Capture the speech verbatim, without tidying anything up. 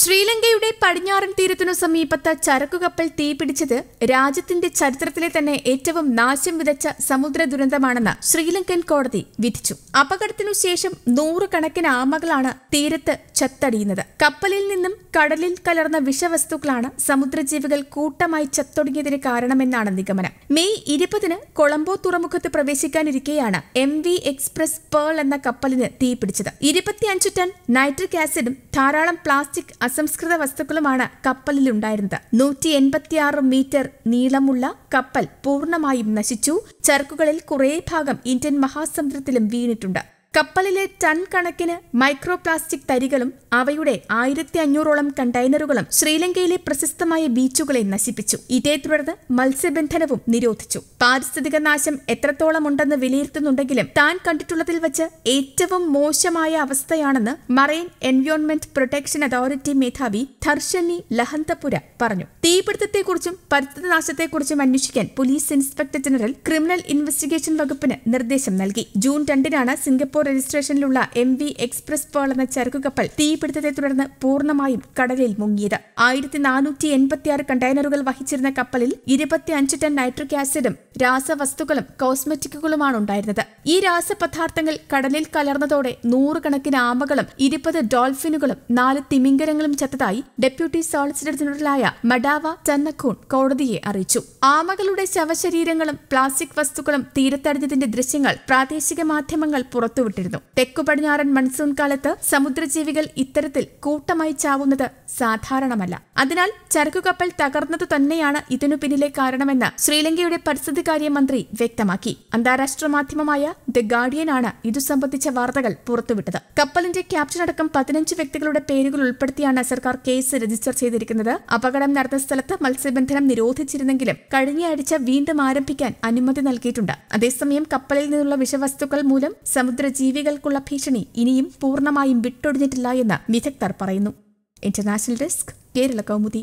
ശ്രീലങ്കയുടെ പടിഞ്ഞാറൻ തീരത്തിനു സമീപത്തെ ചരക്കുകപ്പൽ തീപിടിച്ചത് രാജ്യത്തിന്റെ ചരിത്രത്തിലെ തന്നെ ഏറ്റവും നാശം വിതച്ച സമുദ്ര ദുരന്തമാണെന്ന് ശ്രീലങ്കൻ കോടതി വിധിച്ചു. അപകടത്തിനു ശേഷം നൂറുകണക്കിന് ആമകളാണ് തീരത്ത് ചത്തടിയുന്നത്. കപ്പലിൽ നിന്നും കടലിൽ കലർന്ന വിഷവസ്തുക്കളാണ് സമുദ്രജീവികൾ കൂട്ടമായി ചത്തൊടുങ്ങിയതിന് കാരണമെന്നാണ് നിഗമനം. മെയ് ഇരുപതിന് കൊളംബോ തുറമുഖത്ത് പ്രവേശിക്കാനിരിക്കെയാണ് എം വി എക്സ്പ്രസ് പേൾ എന്ന കപ്പലിന് തീപിടിച്ചത്. ഇരുപത്തിയഞ്ച് ടൺ നൈട്രിക് ആസിഡും ധാരാളം പ്ലാസ്റ്റിക് അസംസ്കൃത വസ്തുക്കളുമാണ് കപ്പലിലുണ്ടായിരുന്നത്. നൂറ്റി എൺപത്തിയാറ് മീറ്റർ നീളമുള്ള കപ്പൽ പൂർണ്ണമായും നശിച്ചു. ചരക്കുകളിൽ കുറേ ഭാഗം ഇന്ത്യൻ മഹാസമുദ്രത്തിലും വീണിട്ടുണ്ട്. കപ്പലിലെ ടൺ കണക്കിന് മൈക്രോ പ്ലാസ്റ്റിക് തരികളും അവയുടെ ആയിരത്തി അഞ്ഞൂറോളം കണ്ടെയ്നറുകളും ശ്രീലങ്കയിലെ പ്രശസ്തമായ ബീച്ചുകളെ നശിപ്പിച്ചു. ഇതേ തുടർന്ന് മത്സ്യബന്ധനവും നിരോധിച്ചു. പാരിസ്ഥിതിക നാശം എത്രത്തോളം ഉണ്ടെന്ന് വിലയിരുത്തുന്നുണ്ടെങ്കിലും താൻ കണ്ടിട്ടുള്ളതിൽ വച്ച് ഏറ്റവും മോശമായ അവസ്ഥയാണെന്ന് മറൈൻ എൻവയോൺമെന്റ് പ്രൊട്ടക്ഷൻ അതോറിറ്റി മേധാവി ധർഷണി ലഹന്തപുര പറഞ്ഞു. തീപിടുത്തത്തെക്കുറിച്ചും പരിസ്ഥിതി നാശത്തെക്കുറിച്ചും അന്വേഷിക്കാൻ police inspector general criminal investigation വകുപ്പിന് നിർദ്ദേശം നൽകി. ജൂൺ രണ്ടിനാണ് സിംഗപ്പൂർ രജിസ്ട്രേഷനിലുള്ള എം വി എക്സ്പ്രസ് പേൾ എന്ന ചരക്കുകപ്പൽ തീപിടുത്തത്തെ തുടർന്ന് പൂർണ്ണമായും കടലിൽ മുങ്ങിയത്. ആയിരത്തി നാനൂറ്റി എൺപത്തിയാറ് കണ്ടെയ്നറുകൾ വഹിച്ചിരുന്ന കപ്പലിൽ ഇരുപത്തിയഞ്ച് ടൺ നൈട്രിക് ആസിഡും രാസവസ്തുക്കളും കോസ്മെറ്റിക്കുകളുമാണ് ഉണ്ടായിരുന്നത്. ഈ രാസപദാർത്ഥങ്ങൾ കടലിൽ കലർന്നതോടെ നൂറുകണക്കിന് ആമകളും ഇരുപത് ഡോൾഫിനുകളും നാല് തിമിംഗലങ്ങളും ചത്തതായി ഡെപ്യൂട്ടി സോളിസിറ്റർ ജനറലായ മഡാവ ചന്നഖൂൺ കോടതിയെ അറിയിച്ചു. ആമകളുടെ ശവശരീരങ്ങളും പ്ലാസ്റ്റിക് വസ്തുക്കളും തീരത്തടിഞ്ഞതിന്റെ ദൃശ്യങ്ങൾ പ്രാദേശിക മാധ്യമങ്ങൾ പുറത്തുവിട്ടു. തെക്കു പടിഞ്ഞാറൻ മൺസൂൺ കാലത്ത് സമുദ്രജീവികൾ ഇത്തരത്തിൽ കൂട്ടമായി ചാവുന്നത് സാധാരണമല്ല. അതിനാൽ ചരക്കുകപ്പൽ തകർന്നതു തന്നെയാണ് ഇതിനു പിന്നിലെ കാരണമെന്ന് ശ്രീലങ്കയുടെ പരിസ്ഥിതി കാര്യമന്ത്രി വ്യക്തമാക്കി. അന്താരാഷ്ട്ര മാധ്യമമായ ദി ഗാർഡിയനാണ് ഇതു സംബന്ധിച്ച വാർത്തകൾ പുറത്തുവിട്ടത്. കപ്പലിന്റെ ക്യാപ്റ്റനടക്കം പതിനഞ്ച് വ്യക്തികളുടെ പേരുകൾ ഉൾപ്പെടുത്തിയാണ് സർക്കാർ കേസ് രജിസ്റ്റർ ചെയ്തിരിക്കുന്നത്. അപകടം നടന്ന സ്ഥലത്ത് മത്സ്യബന്ധനം നിരോധിച്ചിരുന്നെങ്കിലും കഴിഞ്ഞയാഴ്ച വീണ്ടും ആരംഭിക്കാൻ അനുമതി നൽകിയിട്ടുണ്ട്. അതേസമയം കപ്പലിൽ നിന്നുള്ള വിഷവസ്തുക്കൾ മൂലം സമുദ്ര ജീവികൾക്കുള്ള ഭീഷണി ഇനിയും പൂർണ്ണമായും വിട്ടൊടിഞ്ഞിട്ടില്ല എന്ന് വിദഗ്ധർ പറയുന്നു. International desk, Kerala Kaumudi.